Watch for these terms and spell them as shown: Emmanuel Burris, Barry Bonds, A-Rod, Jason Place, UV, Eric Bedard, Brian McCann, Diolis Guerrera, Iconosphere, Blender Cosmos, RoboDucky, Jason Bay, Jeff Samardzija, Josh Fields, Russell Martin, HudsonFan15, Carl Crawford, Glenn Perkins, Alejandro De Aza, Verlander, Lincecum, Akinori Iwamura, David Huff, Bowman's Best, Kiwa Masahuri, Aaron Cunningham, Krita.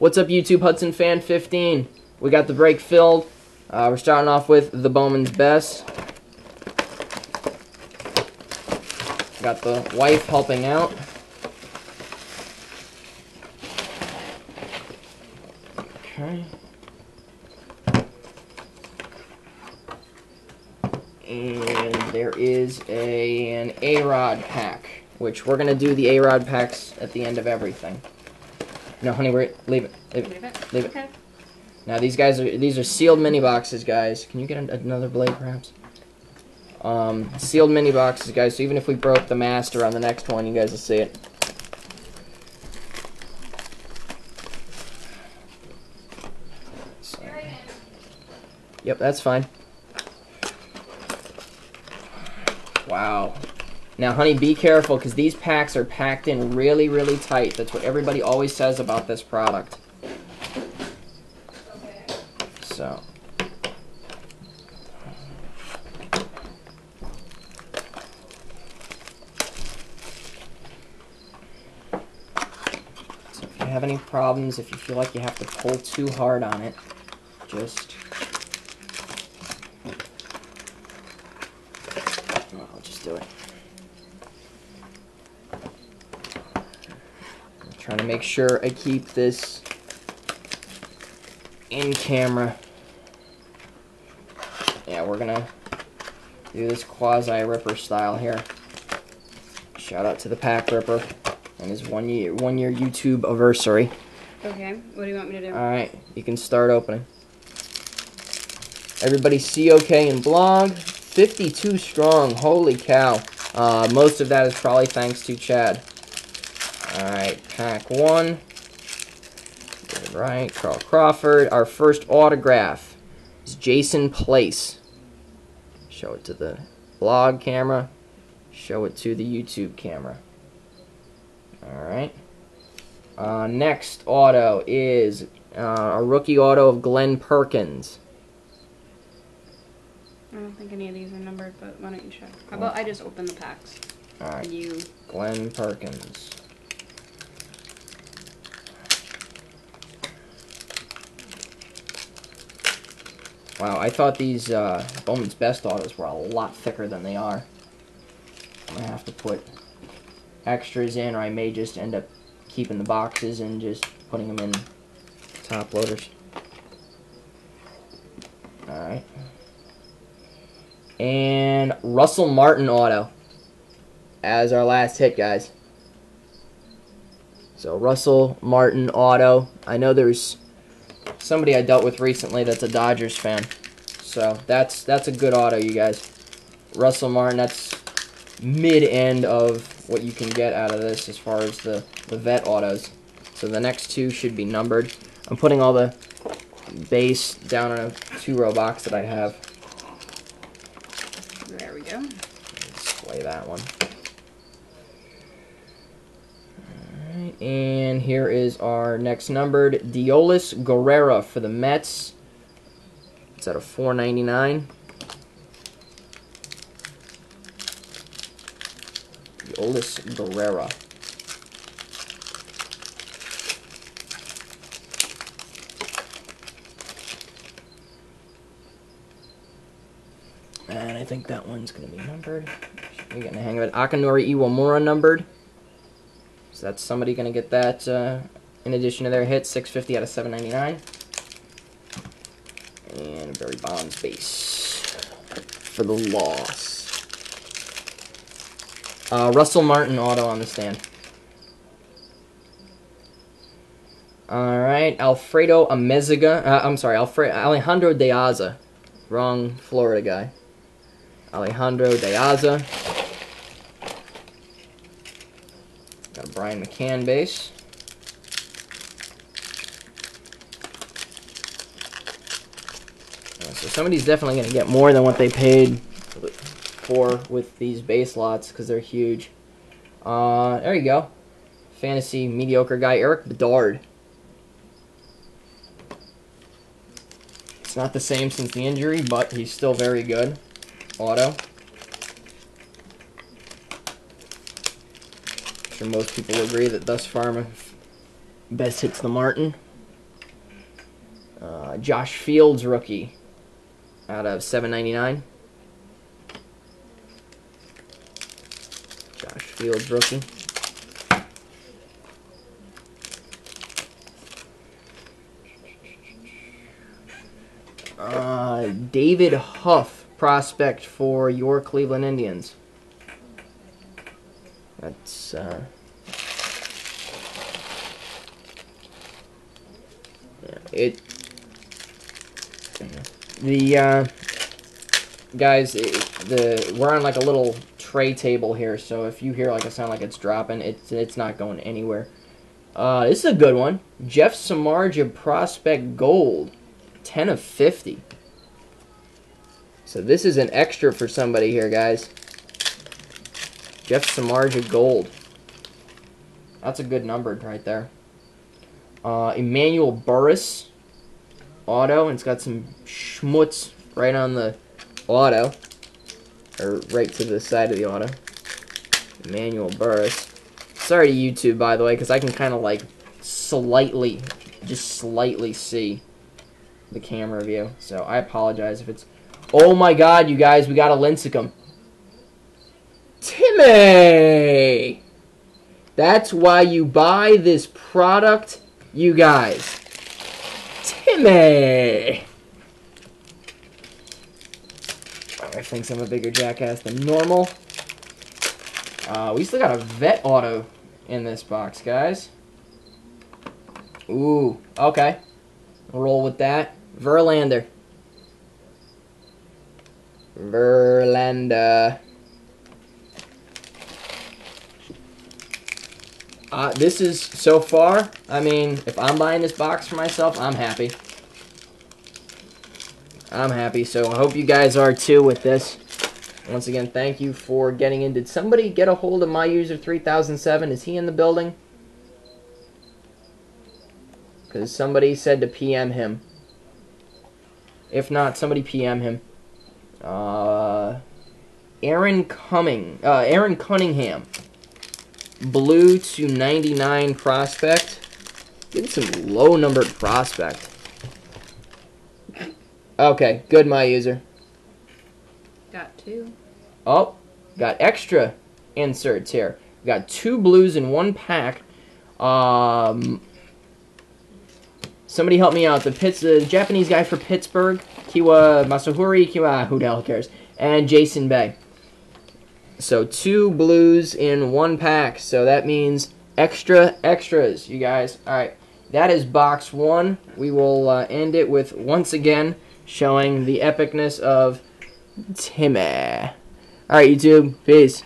What's up, YouTube? HudsonFan15. We got the break filled. We're starting off with the Bowman's Best. Got the wife helping out. Okay. And there is an A-Rod pack, which we're going to do the A-Rod packs at the end of everything. No, honey, we're, leave it. Okay. Now these guys are sealed mini boxes, guys. Can you get another blade, perhaps? Sealed mini boxes, guys. So even if we broke the master on the next one, you guys will see it. So. Yep, that's fine. Wow. Now, honey, be careful, because these packs are packed in really, really tight. That's what everybody always says about this product. Okay. So. If you have any problems, if you feel like you have to pull too hard on it, just... No, I'll just do it. Trying to make sure I keep this in camera. Yeah, we're gonna do this quasi ripper style here. Shout out to the pack ripper and his one year YouTube anniversary. Okay, what do you want me to do? All right, you can start opening. Everybody, COK and blog, 52 strong. Holy cow! Most of that is probably thanks to Chad. Alright, pack one. Right, Carl Crawford. Our first autograph is Jason Place. Show it to the blog camera. Show it to the YouTube camera. Alright. Next auto is a rookie auto of Glenn Perkins. I don't think any of these are numbered, but why don't you check? How about I just open the packs? Alright. You. Glenn Perkins. Wow, I thought these Bowman's Best autos were a lot thicker than they are. I'm going to have to put extras in, or I may just end up keeping the boxes and just putting them in top loaders. Alright. And Russell Martin auto as our last hit, guys. So Russell Martin auto. I know there's... somebody I dealt with recently that's a Dodgers fan. So that's a good auto, you guys. Russell Martin, that's mid-end of what you can get out of this as far as the vet autos. So the next two should be numbered. I'm putting all the base down in a 2-row box that I have. There we go. Display that one. And here is our next numbered Diolis Guerrera for the Mets. It's at a $4.99. Diolis Guerrera. And I think that one's going to be numbered. You're getting the hang of it. Akinori Iwamura numbered. So that's somebody going to get that in addition to their hit, 650 out of 799. And Barry Bonds base for the loss. Russell Martin auto on the stand. All right, Alejandro De Aza. Wrong Florida guy. Alejandro De Aza. Got a Brian McCann base. So somebody's definitely going to get more than what they paid for with these base lots because they're huge. There you go. Fantasy mediocre guy, Eric Bedard. It's not the same since the injury, but he's still very good. Auto. Most people agree that thus far best hits the Martin. Josh Fields rookie out of $7.99. Josh Fields rookie. David Huff, prospect for your Cleveland Indians. That's yeah, we're on like a little tray table here, so if you hear like a sound like it's dropping, it's not going anywhere. This is a good one. Jeff Samardzija, prospect gold, 10/50. So this is an extra for somebody here, guys. Jeff Samardzija gold. That's a good number right there. Emmanuel Burris auto, and it's got some schmutz right on the auto, or right to the side of the auto. Emmanuel Burris. Sorry to YouTube, by the way, because I can kind of like slightly, just slightly see the camera view. So I apologize if it's. Oh my God, you guys, we got a Lincecum. Timmy! That's why you buy this product, you guys. Timmy! Everybody thinks I'm a bigger jackass than normal. We still got a vet auto in this box, guys. Ooh, okay. Roll with that. Verlander. Verlander. This is, so far, I mean, if I'm buying this box for myself, I'm happy. I'm happy, so I hope you guys are too with this. Once again, thank you for getting in. Did somebody get a hold of my user 3007? Is he in the building? Because somebody said to PM him. If not, somebody PM him. Aaron Cunningham. Blue /99 prospect. Getting some low-numbered prospect. Okay, good, my user. Got two. Oh, got extra inserts here. We got two blues in one pack. Somebody help me out. The Japanese guy for Pittsburgh, Kiwa Masahuri, who the hell cares, and Jason Bay. So two blues in one pack, so that means extra extras, you guys. All right, that is box one. We will end it with, once again, showing the epicness of Timmy. All right, YouTube, peace.